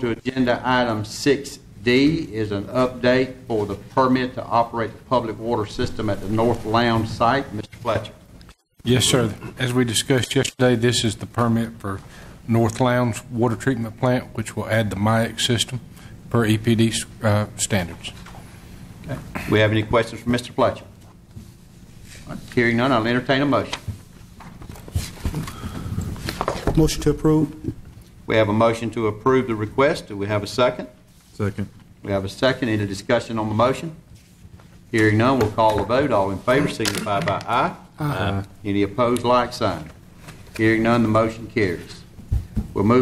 to agenda item 6D is an update for the permit to operate the public water system at the North Lowndes site. Mr. Fletcher. Yes, sir. As we discussed yesterday, this is the permit for North Lowndes Water Treatment Plant, which will add the MIAC system per EPD standards. Okay. We have any questions for Mr. Fletcher? Hearing none, I'll entertain a motion. Motion to approve. We have a motion to approve the request. Do we have a second? Second. We have a second. Any discussion on the motion? Hearing none, we'll call the vote. All in favor signify by aye. Aye. Any opposed, like sign. Hearing none, the motion carries. We'll move